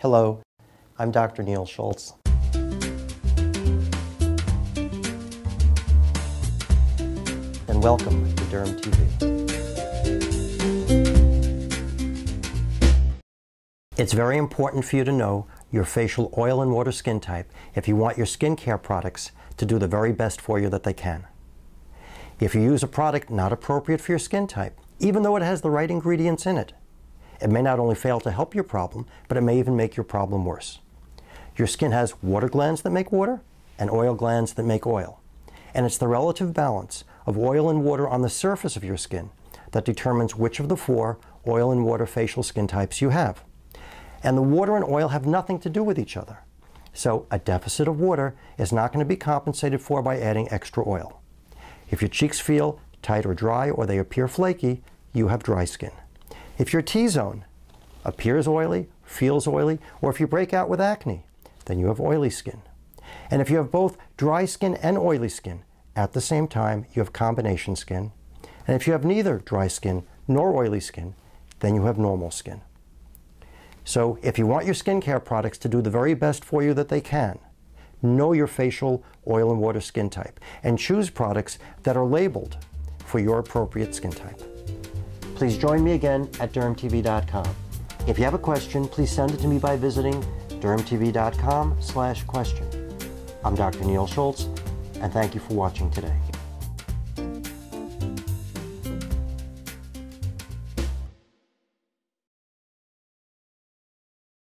Hello, I'm Dr. Neal Schultz. And welcome to DermTV. It's very important for you to know your facial oil and water skin type if you want your skincare products to do the very best for you that they can. If you use a product not appropriate for your skin type, even though it has the right ingredients in it, it may not only fail to help your problem, but it may even make your problem worse. Your skin has water glands that make water and oil glands that make oil. And it's the relative balance of oil and water on the surface of your skin that determines which of the four oil and water facial skin types you have. And the water and oil have nothing to do with each other. So a deficit of water is not going to be compensated for by adding extra oil. If your cheeks feel tight or dry or they appear flaky, you have dry skin. If your T-zone appears oily, feels oily, or if you break out with acne, then you have oily skin. And if you have both dry skin and oily skin at the same time, you have combination skin. And if you have neither dry skin nor oily skin, then you have normal skin. So if you want your skincare products to do the very best for you that they can, know your facial oil and water skin type and choose products that are labeled for your appropriate skin type. Please join me again at DermTV.com. If you have a question, please send it to me by visiting DermTV.com/question. I'm Dr. Neal Schultz, and thank you for watching today.